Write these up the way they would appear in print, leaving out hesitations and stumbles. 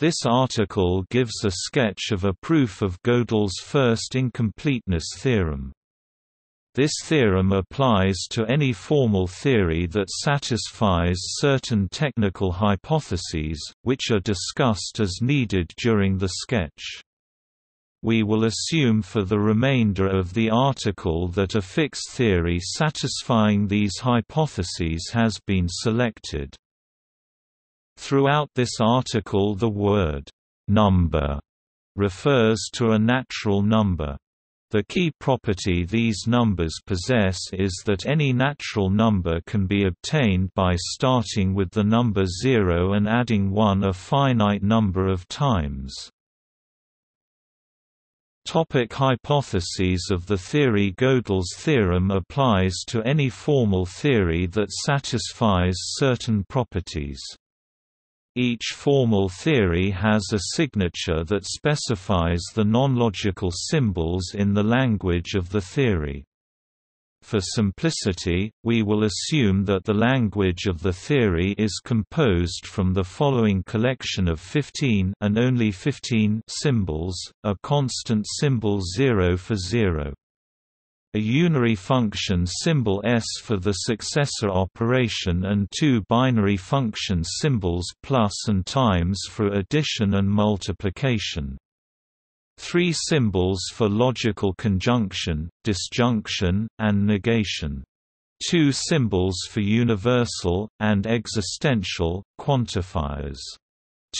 This article gives a sketch of a proof of Gödel's first incompleteness theorem. This theorem applies to any formal theory that satisfies certain technical hypotheses, which are discussed as needed during the sketch. We will assume for the remainder of the article that a fixed theory satisfying these hypotheses has been selected. Throughout this article, the word number refers to a natural number. The key property these numbers possess is that any natural number can be obtained by starting with the number 0 and adding 1 a finite number of times. Topic: hypotheses of the theory. Gödel's theorem applies to any formal theory that satisfies certain properties. Each formal theory has a signature that specifies the non-logical symbols in the language of the theory. For simplicity, we will assume that the language of the theory is composed from the following collection of 15 and only 15 symbols: a constant symbol 0 for 0, a unary function symbol s for the successor operation, and two binary function symbols plus and times for addition and multiplication, three symbols for logical conjunction, disjunction, and negation, two symbols for universal and existential quantifiers,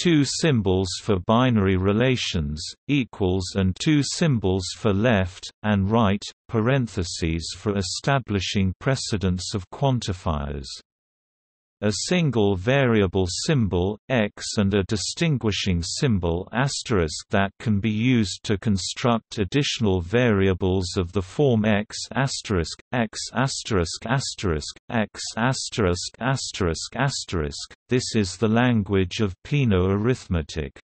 two symbols for binary relations, equals, and two symbols for left and right, parentheses for establishing precedence of quantifiers, a single variable symbol, x, and a distinguishing symbol asterisk that can be used to construct additional variables of the form x asterisk, x asterisk asterisk, x asterisk asterisk asterisk. This is the language of Peano arithmetic.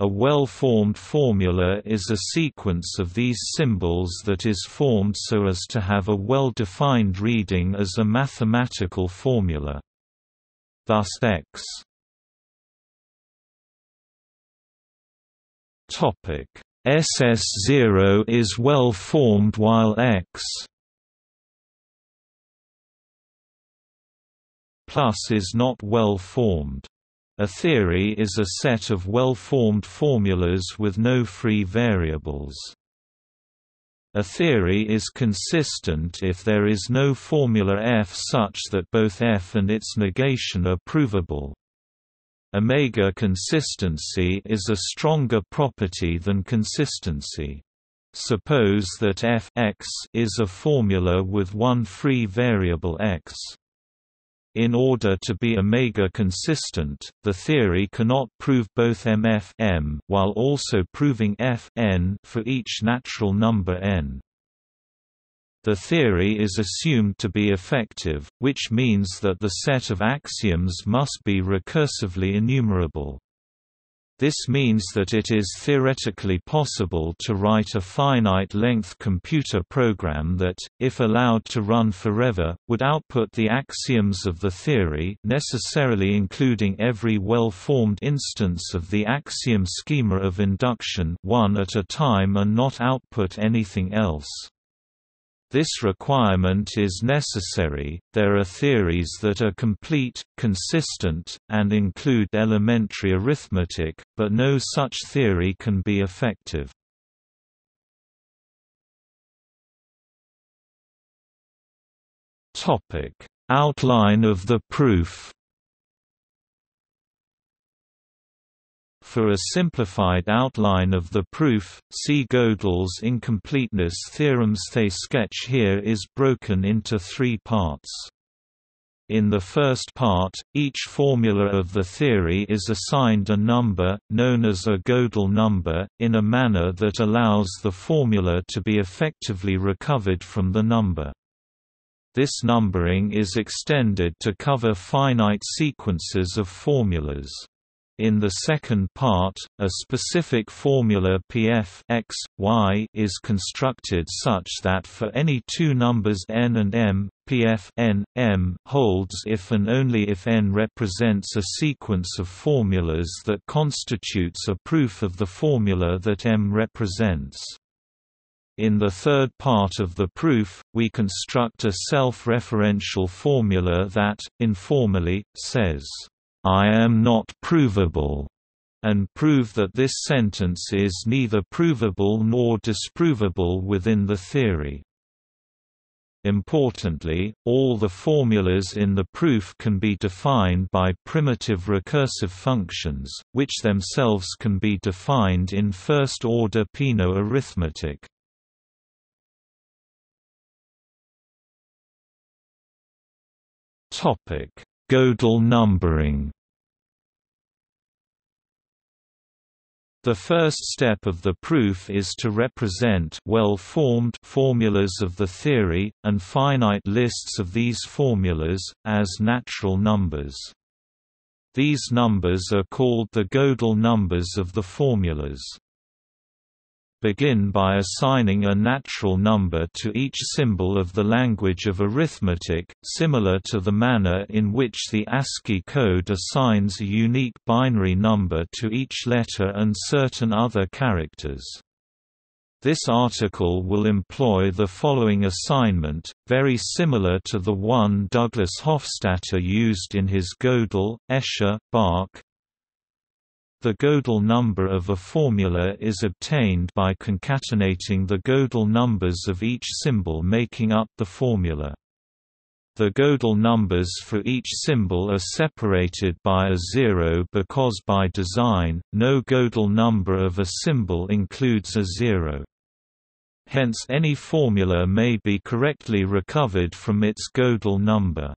A well-formed formula is a sequence of these symbols that is formed so as to have a well-defined reading as a mathematical formula. Thus X SS0 is well-formed while X plus is not well-formed. A theory is a set of well-formed formulas with no free variables. A theory is consistent if there is no formula f such that both f and its negation are provable. Omega consistency is a stronger property than consistency. Suppose that f (x) is a formula with one free variable x. In order to be omega consistent, the theory cannot prove both mf (m) while also proving f (n) for each natural number n. The theory is assumed to be effective, which means that the set of axioms must be recursively enumerable. This means that it is theoretically possible to write a finite-length computer program that, if allowed to run forever, would output the axioms of the theory, necessarily including every well-formed instance of the axiom schema of induction, one at a time, and not output anything else. This requirement is necessary. There are theories that are complete, consistent, and include elementary arithmetic, but no such theory can be effective. Topic: outline of the proof. For a simplified outline of the proof, see Gödel's incompleteness theorems. The sketch here is broken into three parts. In the first part, each formula of the theory is assigned a number, known as a Gödel number, in a manner that allows the formula to be effectively recovered from the number. This numbering is extended to cover finite sequences of formulas. In the second part, a specific formula Pf (x, y) is constructed such that for any two numbers n and m, Pf (n, m) holds if and only if n represents a sequence of formulas that constitutes a proof of the formula that m represents. In the third part of the proof, we construct a self-referential formula that, informally, says, "I am not provable," and prove that this sentence is neither provable nor disprovable within the theory. Importantly, all the formulas in the proof can be defined by primitive recursive functions, which themselves can be defined in first-order Peano arithmetic. Gödel numbering. The first step of the proof is to represent well-formed formulas of the theory, and finite lists of these formulas, as natural numbers. These numbers are called the Gödel numbers of the formulas. Begin by assigning a natural number to each symbol of the language of arithmetic, similar to the manner in which the ASCII code assigns a unique binary number to each letter and certain other characters. This article will employ the following assignment, very similar to the one Douglas Hofstadter used in his Gödel, Escher, Bach. The Gödel number of a formula is obtained by concatenating the Gödel numbers of each symbol making up the formula. The Gödel numbers for each symbol are separated by a zero because by design, no Gödel number of a symbol includes a zero. Hence any formula may be correctly recovered from its Gödel number.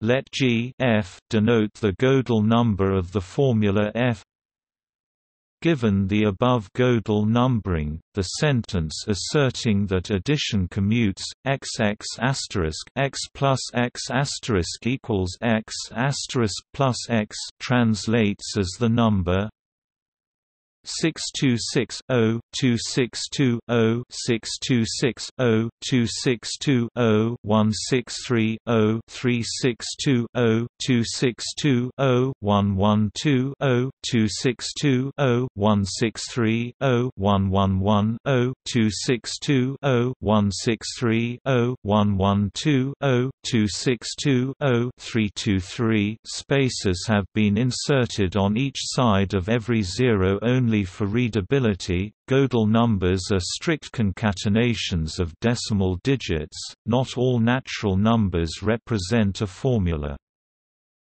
Let G (f) denote the Gödel number of the formula f. Given the above Gödel numbering, the sentence asserting that addition commutes xx asterisk x plus x asterisk equals x asterisk plus x translates as the number 626026026026206202620016302620110262011102620112026201123 spaces have been inserted on each side of every zero only for readability. Gödel numbers are strict concatenations of decimal digits. Not all natural numbers represent a formula.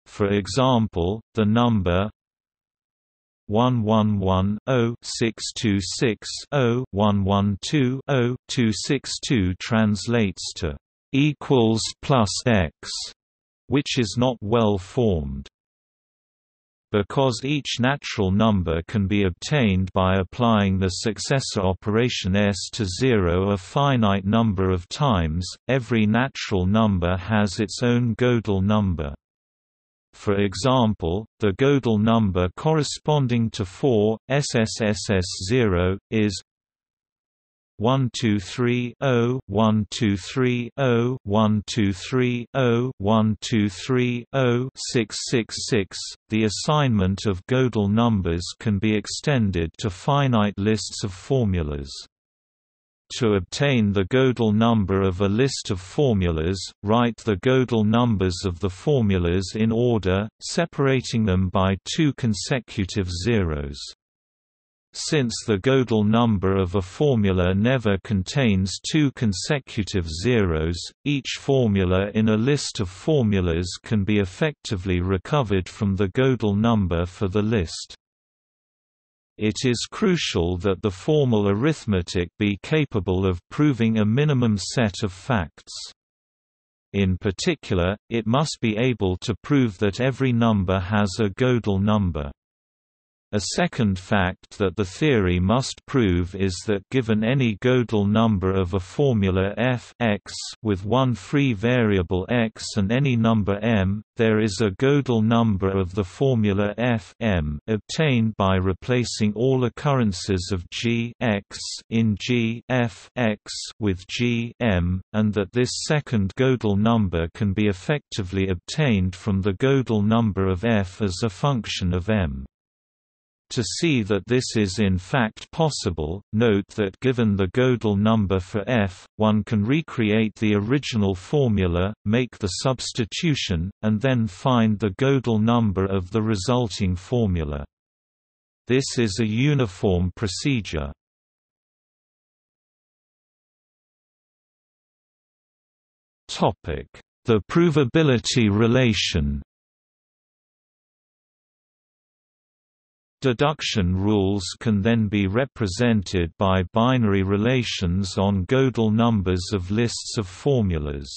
For example, the number 111062601120262 translates to equals plus x, which is not well formed. Because each natural number can be obtained by applying the successor operation S to 0 a finite number of times, every natural number has its own Gödel number. For example, the Gödel number corresponding to 4, SSSS0, is 1230123012301230666. The assignment of Gödel numbers can be extended to finite lists of formulas. To obtain the Gödel number of a list of formulas, write the Gödel numbers of the formulas in order, separating them by two consecutive zeros. Since the Gödel number of a formula never contains two consecutive zeros, each formula in a list of formulas can be effectively recovered from the Gödel number for the list. It is crucial that the formal arithmetic be capable of proving a minimum set of facts. In particular, it must be able to prove that every number has a Gödel number. A second fact that the theory must prove is that given any Gödel number of a formula f (x) with one free variable x and any number m, there is a Gödel number of the formula f (m) obtained by replacing all occurrences of g (x) in g (f) (x) with g (m), and that this second Gödel number can be effectively obtained from the Gödel number of f as a function of m. To see that this is in fact possible, note that given the Gödel number for f, one can recreate the original formula, make the substitution, and then find the Gödel number of the resulting formula. This is a uniform procedure. The provability relation. Deduction rules can then be represented by binary relations on Gödel numbers of lists of formulas.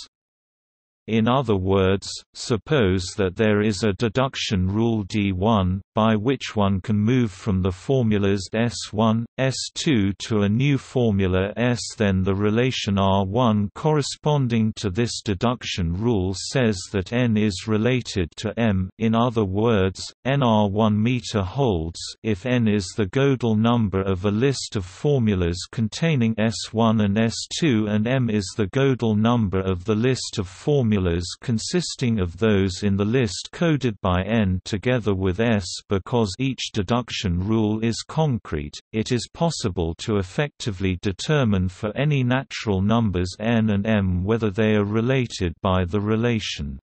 In other words, suppose that there is a deduction rule D1, by which one can move from the formulas S1, S2 to a new formula S. Then the relation R1 corresponding to this deduction rule says that N is related to M. In other words, NR1m holds if N is the Gödel number of a list of formulas containing S1 and S2 and M is the Gödel number of the list of formulas consisting of those in the list coded by N together with S. Because each deduction rule is concrete, it is possible to effectively determine for any natural numbers n and m whether they are related by the relation.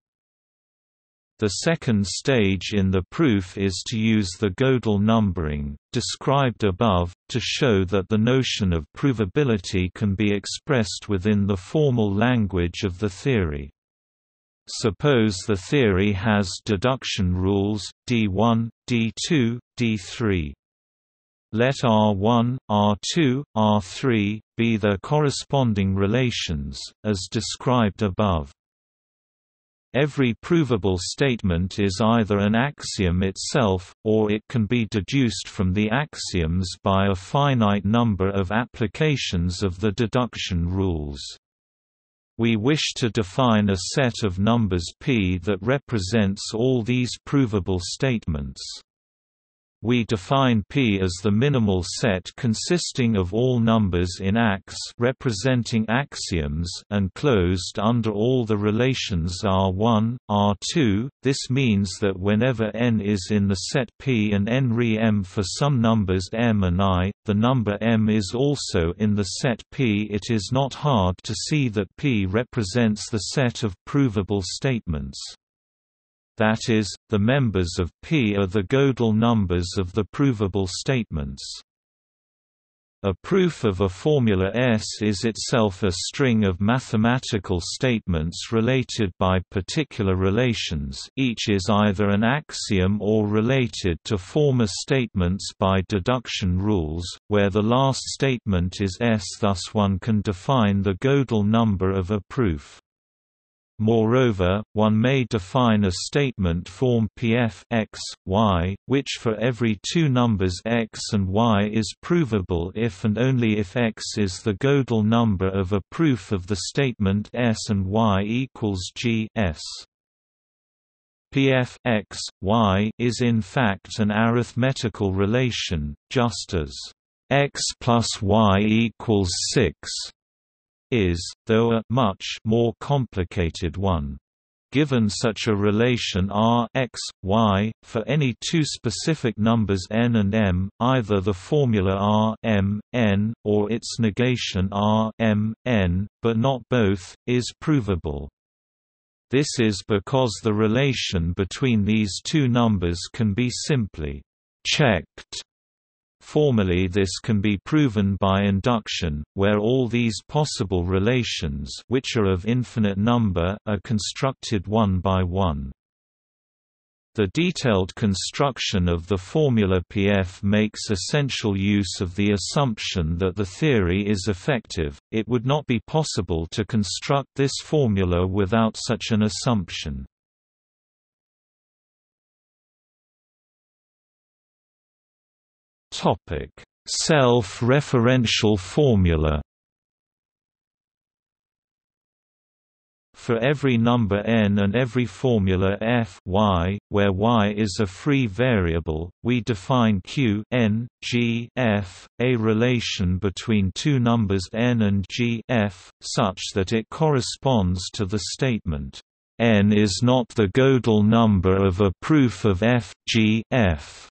The second stage in the proof is to use the Gödel numbering, described above, to show that the notion of provability can be expressed within the formal language of the theory. Suppose the theory has deduction rules, D1, D2, D3. Let R1, R2, R3, be their corresponding relations, as described above. Every provable statement is either an axiom itself, or it can be deduced from the axioms by a finite number of applications of the deduction rules. We wish to define a set of numbers P that represents all these provable statements. We define P as the minimal set consisting of all numbers in Ax representing axioms and closed under all the relations R1, R2. This means that whenever N is in the set P and N re M for some numbers M and I, the number M is also in the set P. It is not hard to see that P represents the set of provable statements. That is, the members of P are the Gödel numbers of the provable statements. A proof of a formula S is itself a string of mathematical statements related by particular relations. Each is either an axiom or related to former statements by deduction rules, where the last statement is S. Thus one can define the Gödel number of a proof. Moreover, one may define a statement form Pf x, y, which for every two numbers x and y is provable if and only if x is the Gödel number of a proof of the statement S and y equals g s. Pf x, y is in fact an arithmetical relation, just as x plus y equals 6. Is, though, a much more complicated one. Given such a relation R x, y, for any two specific numbers n and m, either the formula R m, n, or its negation R m, n, but not both, is provable. This is because the relation between these two numbers can be simply checked. Formally, this can be proven by induction, where all these possible relations, which are of infinite number, are constructed one by one. The detailed construction of the formula Pf makes essential use of the assumption that the theory is effective. It would not be possible to construct this formula without such an assumption. Self-referential formula. For every number n and every formula f y, where y is a free variable, we define q n, g f, a relation between two numbers n and g f, such that it corresponds to the statement, n is not the Gödel number of a proof of f, g f.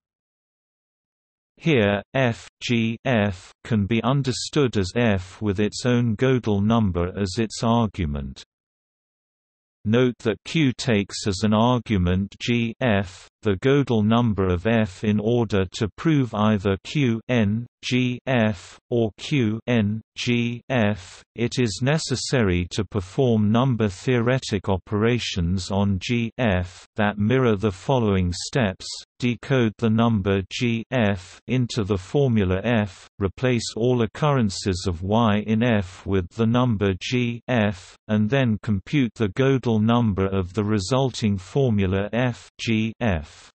Here, f, g f can be understood as f with its own Gödel number as its argument. Note that Q takes as an argument G f, the Gödel number of f, in order to prove either Q n, G f, or Q n, G f. It is necessary to perform number theoretic operations on G f that mirror the following steps: decode the number G f into the formula f, replace all occurrences of y in f with the number G f, and then compute the Gödel number of the resulting formula f G f.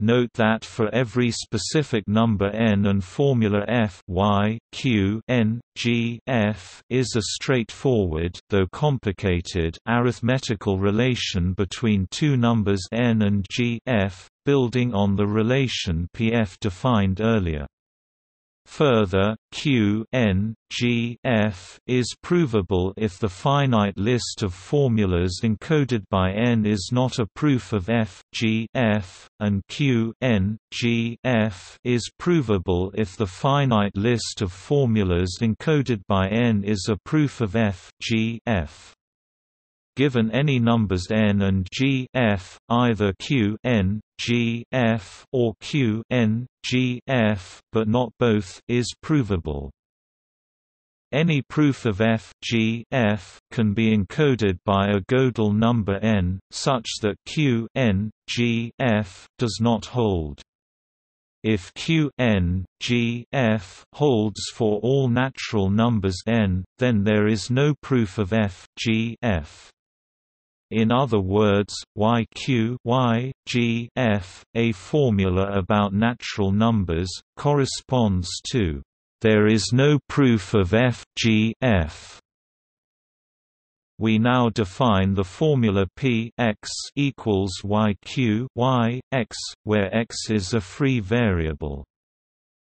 Note that for every specific number n and formula f y, q n, g f is a straightforward, though complicated, arithmetical relation between two numbers n and g f, building on the relation Pf defined earlier. Further, Q n, G f is provable if the finite list of formulas encoded by n is not a proof of f, G f, and Q n, G f is provable if the finite list of formulas encoded by n is a proof of f, G f. Given any numbers n and g f, either q n, g f, or q n, g f, but not both, is provable. Any proof of f g f can be encoded by a Gödel number n, such that q n, g f does not hold. If q n, g f holds for all natural numbers n, then there is no proof of f g f. In other words, yq y, g f, a formula about natural numbers, corresponds to "there is no proof of f g f." We now define the formula p x equals yq y x, where x is a free variable.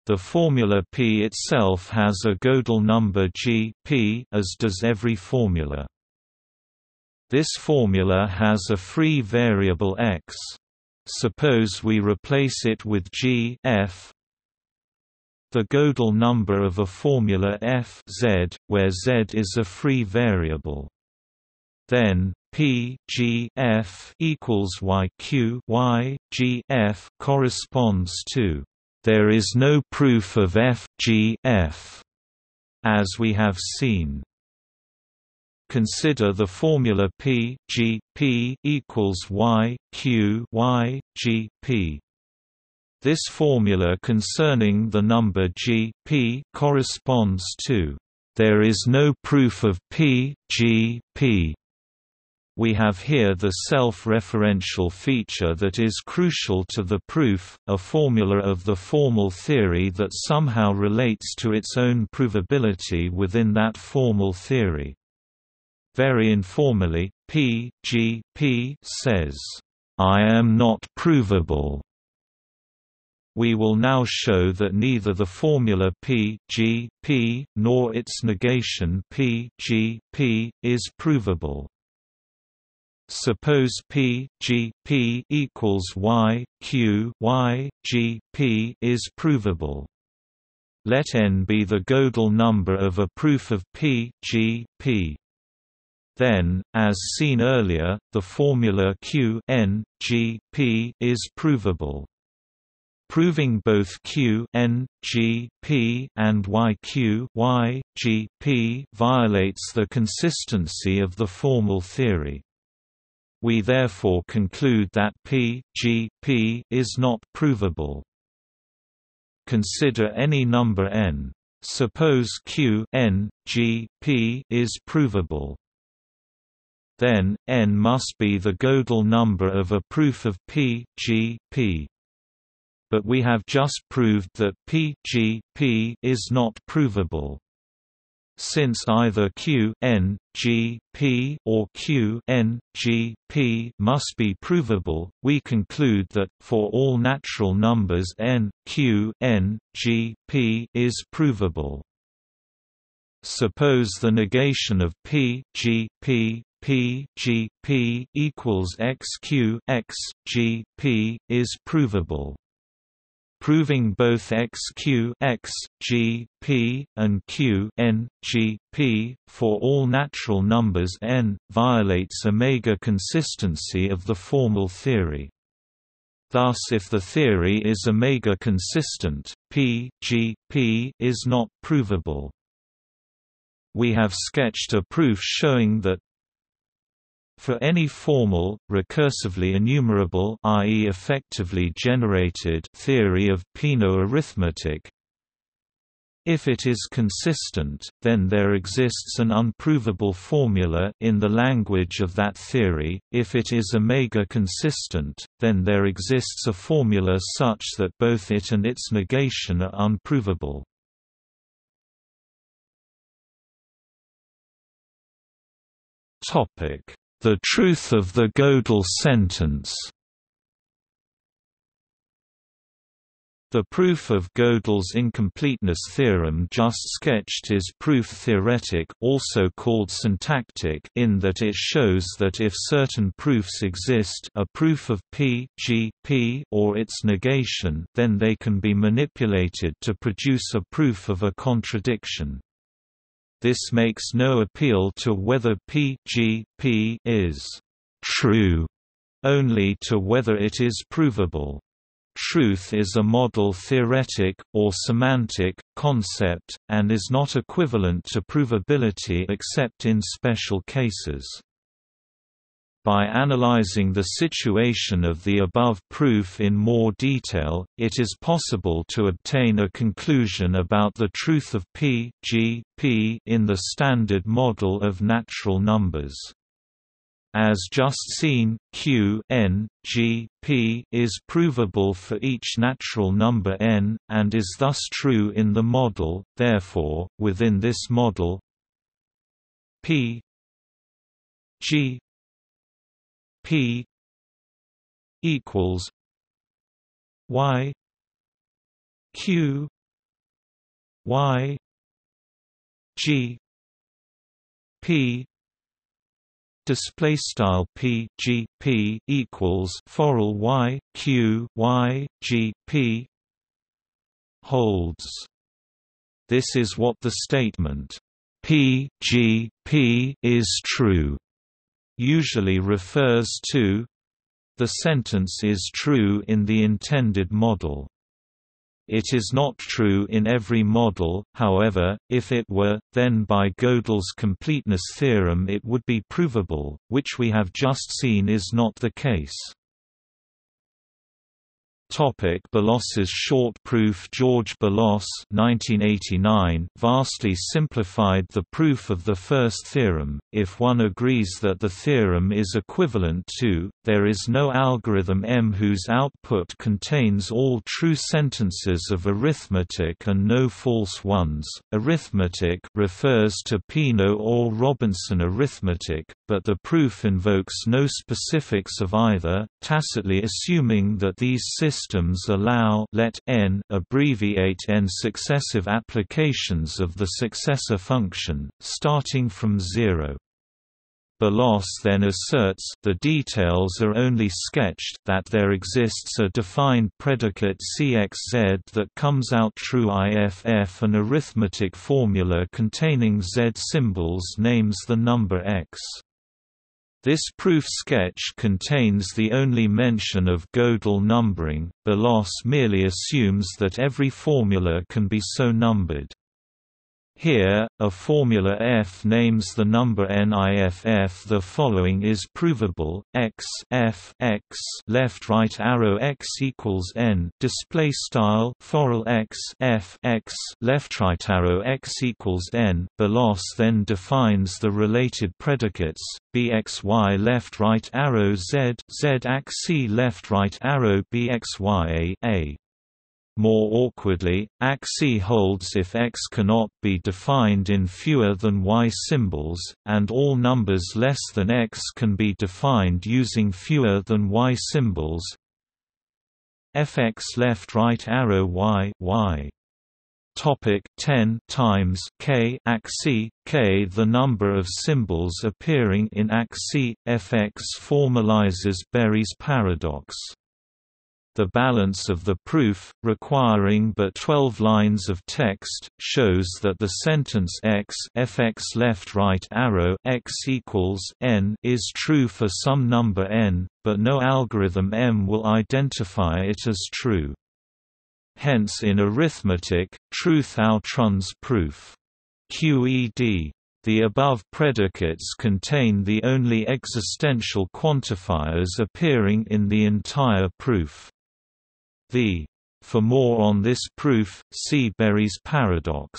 The formula p itself has a Gödel number g p, as does every formula. This formula has a free variable x. Suppose we replace it with g f, the Gödel number of a formula f z, where z is a free variable. Then p g f equals y q y g f corresponds to "there is no proof of f g f," as we have seen. Consider the formula p g p equals y q y g p. This formula concerning the number g p corresponds to "there is no proof of p g p." We have here the self-referential feature that is crucial to the proof, a formula of the formal theory that somehow relates to its own provability within that formal theory. Very informally, P. G. P. says, "I am not provable." We will now show that neither the formula P. G. P. nor its negation P. G. P. is provable. Suppose p g p equals y q y g p is provable. Let n be the Gödel number of a proof of p g p. Then, as seen earlier, the formula q n g p is provable. Proving both q n g p and y q y g p violates the consistency of the formal theory. We therefore conclude that P G P is not provable. Consider any number n. Suppose Q n G P is provable. Then n must be the Gödel number of a proof of P G P. but we have just proved that P(G,P) is not provable. Since either Q(N,G,P) or Q(N,G,P) must be provable, we conclude that, for all natural numbers n, Q(N,G,P) is provable. Suppose the negation of P(G,P) P(G,P) equals X(Q),X(G,P) is provable. Proving both X(Q),X(G,P) and Q(N,G,P) for all natural numbers n violates omega consistency of the formal theory. Thus, if the theory is omega consistent, P(G,P) is not provable. We have sketched a proof showing that for any formal, recursively enumerable, i.e. effectively generated, theory of Peano arithmetic, if it is consistent, then there exists an unprovable formula in the language of that theory. If it is omega consistent, then there exists a formula such that both it and its negation are unprovable. Topic: the truth of the Gödel sentence. The proof of Gödel's incompleteness theorem just sketched is proof theoretic, also called syntactic, in that it shows that if certain proofs exist, a proof of P(G,P) or its negation, then they can be manipulated to produce a proof of a contradiction. This makes no appeal to whether P(G,P) is true, only to whether it is provable. Truth is a model theoretic, or semantic, concept, and is not equivalent to provability except in special cases. By analyzing the situation of the above proof in more detail, it is possible to obtain a conclusion about the truth of P(G,P) in the standard model of natural numbers. As just seen, Q(N,G,P) is provable for each natural number n, and is thus true in the model. Therefore, within this model, P(G,P) equals y q y g p. Display style P(G,P) equals foral y q y g p holds. This is what the statement P(G,P) is true usually refers to. The sentence is true in the intended model. It is not true in every model, however. If it were, then by Gödel's completeness theorem it would be provable, which we have just seen is not the case. Boulos's short proof. George Boolos (1989) vastly simplified the proof of the first theorem. If one agrees that the theorem is equivalent to, there is no algorithm M whose output contains all true sentences of arithmetic and no false ones. Arithmetic refers to Peano or Robinson arithmetic, but the proof invokes no specifics of either, tacitly assuming that these systems allow let n abbreviate n successive applications of the successor function, starting from 0. Boolos then asserts the details are only sketched that there exists a defined predicate CXZ that comes out true IF an arithmetic formula containing Z symbols names the number X. This proof sketch contains the only mention of Gödel numbering. Boolos merely assumes that every formula can be so numbered. Here, a formula f names the number niff. The following is provable: x f x left right arrow x equals n. Display style foral x f x left right arrow x equals n. Boolos then defines the related predicates: bxy left right arrow z, z axi left right arrow bxy a. More awkwardly, ACC holds if X cannot be defined in fewer than Y symbols, and all numbers less than X can be defined using fewer than Y symbols. Fx left right arrow Y, Y. Topic 10 times K ACC, K the number of symbols appearing in ACC. Fx formalizes Berry's paradox. The balance of the proof, requiring but 12 lines of text, shows that the sentence X Fx left right arrow X equals N is true for some number N, but no algorithm M will identify it as true. Hence in arithmetic, truth outruns proof. QED. The above predicates contain the only existential quantifiers appearing in the entire proof. For more on this proof, see Berry's paradox.